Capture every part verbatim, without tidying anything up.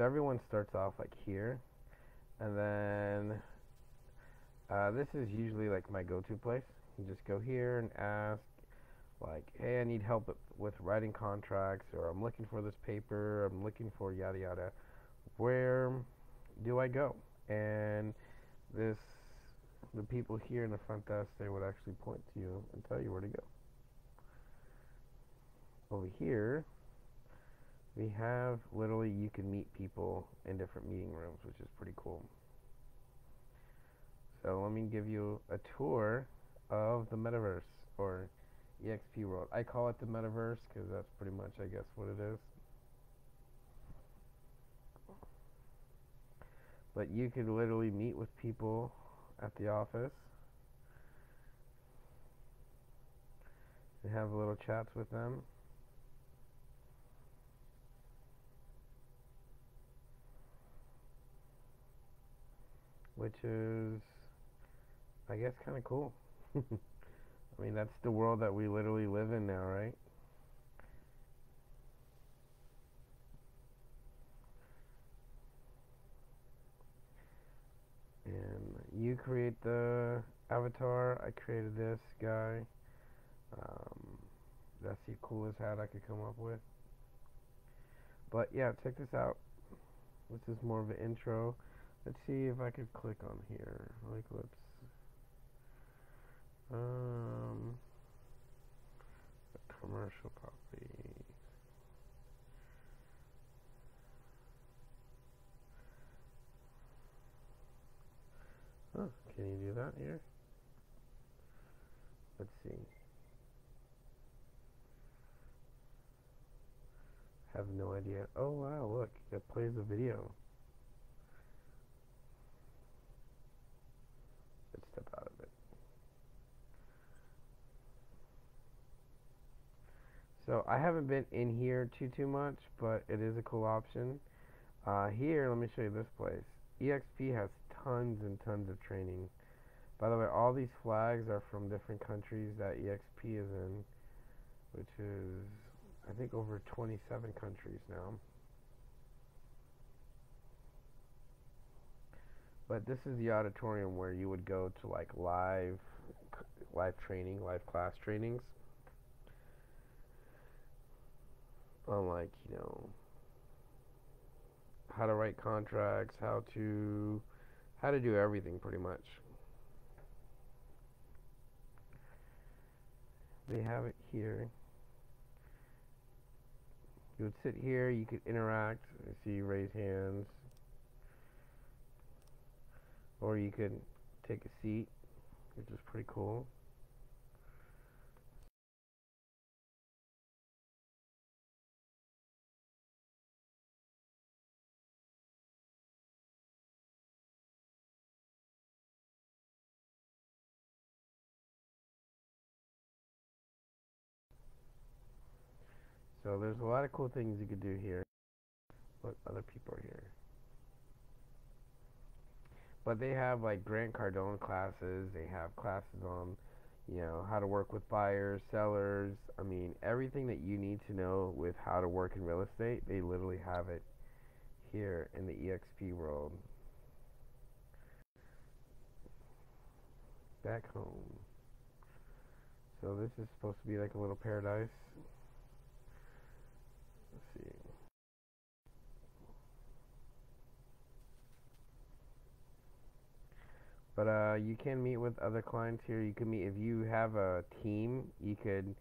So everyone starts off like here, and then uh, this is usually like my go-to place. You just go here and ask like, hey, I need help with writing contracts, or I'm looking for this paper, I'm looking for yada yada, where do I go? And this the people here in the front desk, they would actually point to you and tell you where to go. Over here we have literally you can meet people in different meeting rooms, which is pretty cool. So let me give you a tour of the metaverse, or eXp world. I call it the metaverse because that's pretty much, I guess, what it is. But you could literally meet with people at the office and have little chats with them. Which is, I guess, kind of cool. I mean, that's the world that we literally live in now, right? And you create the avatar. I created this guy. Um, that's the coolest hat I could come up with. But yeah, check this out. This is more of an intro. Let's see if I could click on here. Like, let's. Um, commercial property. Huh, can you do that here? Let's see. I have no idea. Oh wow, look, it plays a video. Let's step out of it. So I haven't been in here too too much, but it is a cool option. Uh, here, let me show you this place. eXp has tons and tons of training. By the way, all these flags are from different countries that eXp is in, which is, I think, over twenty-seven countries now. But this is the auditorium where you would go to like live, live training, live class trainings. On like, you know, how to write contracts, how to how to do everything pretty much. They have it here. You would sit here, you could interact, I see raise hands, or you could take a seat, which is pretty cool. So there's a lot of cool things you could do here. Look, other people are here. But they have like Grant Cardone classes. They have classes on, you know, how to work with buyers, sellers. I mean, everything that you need to know with how to work in real estate, they literally have it here in the eXp world. Back home. So this is supposed to be like a little paradise. But uh, you can meet with other clients here. You can meet, if you have a team, you could,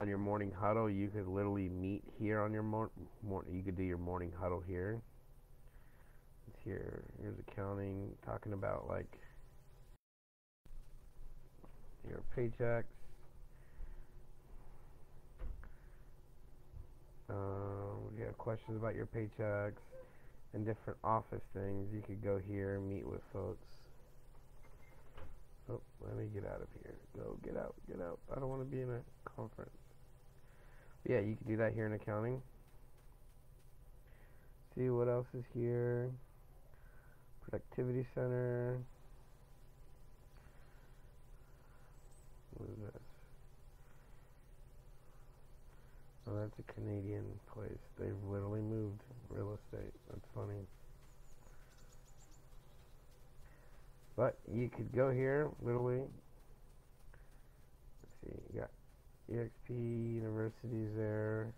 on your morning huddle, you could literally meet here on your mor mor you could do your morning huddle here. It's here, here's accounting, talking about like your paychecks. Um, you have questions about your paychecks and different office things. You could go here and meet with folks. Oh, let me get out of here. Go, get out, get out. I don't want to be in a conference. But yeah, you can do that here in accounting. See what else is here. Productivity center. What is this? So that's a Canadian place. They've literally moved real estate. That's funny. But you could go here, literally. Let's see, you got eXp Universities there.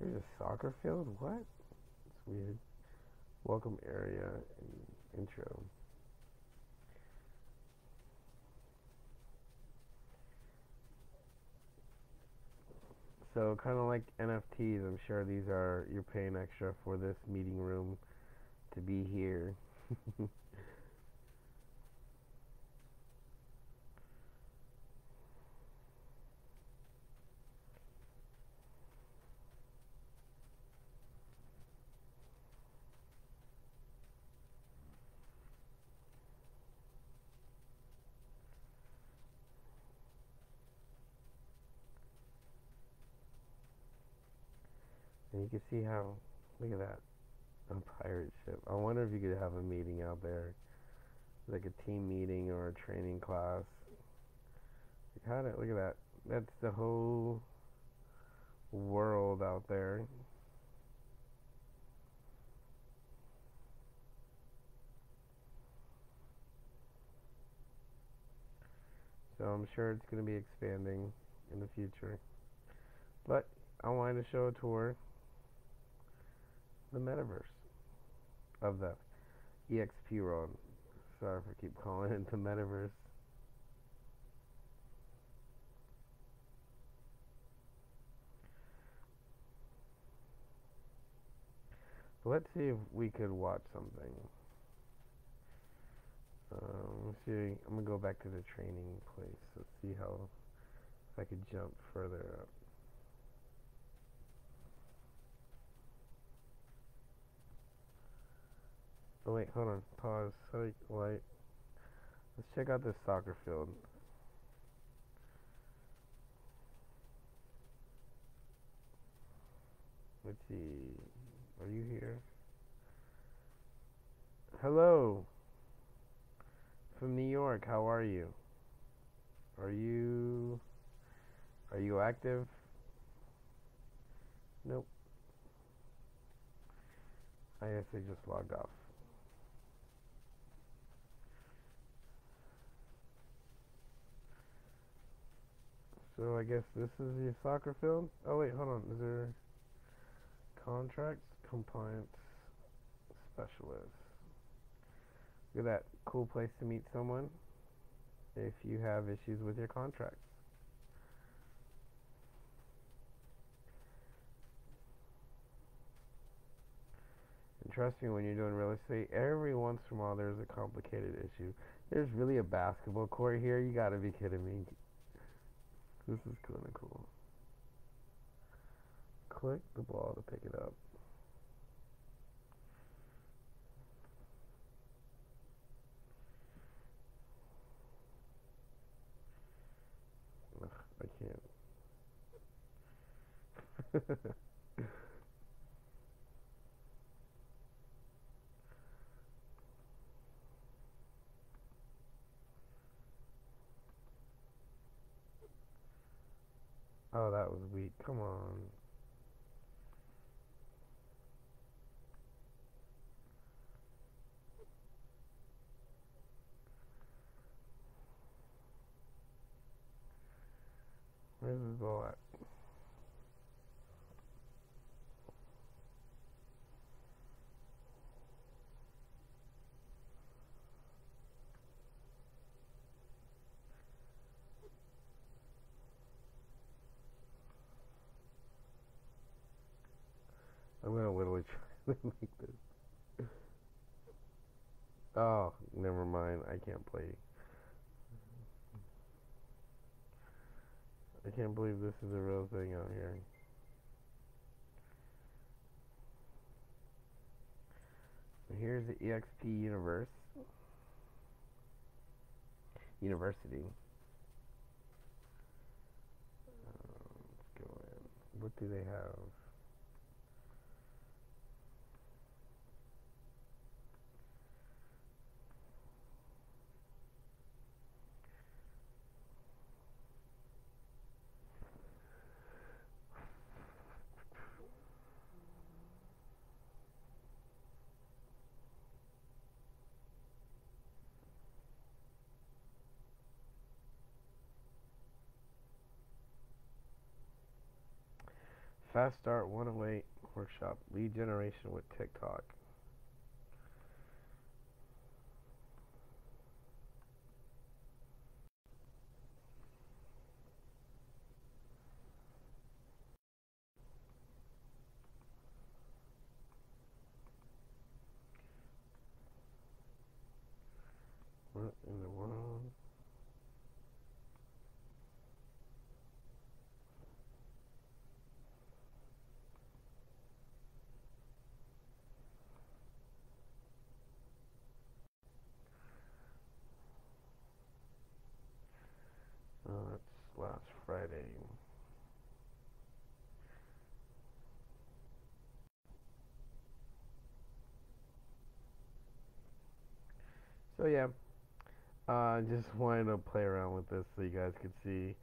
There's a soccer field? What? It's weird. Welcome area and intro. So kind of like N F Ts, I'm sure these are, you're paying extra for this meeting room to be here. You can see how, look at that, a pirate ship. I wonder if you could have a meeting out there, like a team meeting or a training class. Like how did, look at that, that's the whole world out there. So I'm sure it's going to be expanding in the future. But I wanted to show a tour. The metaverse of the eXp world. Sorry for keep calling it the metaverse. But let's see if we could watch something. Um, let's see. I'm gonna go back to the training place. Let's see how if I could jump further up. Oh wait, hold on, pause, light, light. Let's check out this soccer field. Let's see, are you here? Hello, from New York, how are you? Are you, are you active? Nope. I guess they just logged off. So I guess this is the soccer field. Oh wait, hold on. Is there contracts compliance specialist? Look at that, cool place to meet someone if you have issues with your contracts. And trust me, when you're doing real estate, every once in a while there's a complicated issue. There's really a basketball court here. You gotta be kidding me. This is kind of cool. Click the ball to pick it up. Ugh, I can't. Oh, that was weak. Come on. Where's this ball at? I'm gonna literally try to make this. Oh, never mind. I can't play. I can't believe this is a real thing out here. Here's the eXp Universe University. Um, let's go in. What do they have? Fast Start one oh eight workshop, lead generation with TikTok. What in the world? Friday. So yeah, uh, just wanted to play around with this so you guys could see.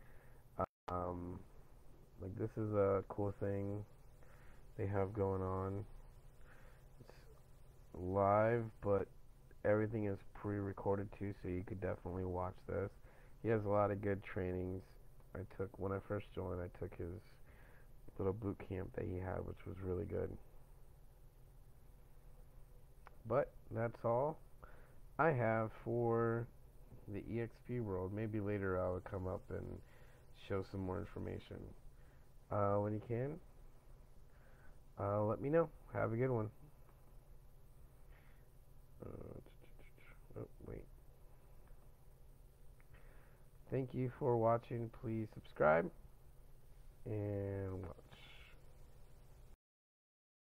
Um, like this is a cool thing they have going on. It's live, but everything is pre-recorded too, so you could definitely watch this. He has a lot of good trainings. I took, when I first joined, I took his little boot camp that he had, which was really good. But that's all I have for the eXp world. Maybe later I'll come up and show some more information. Uh, when you can, uh, let me know. Have a good one. Uh, oh, wait. Thank you for watching. Please subscribe and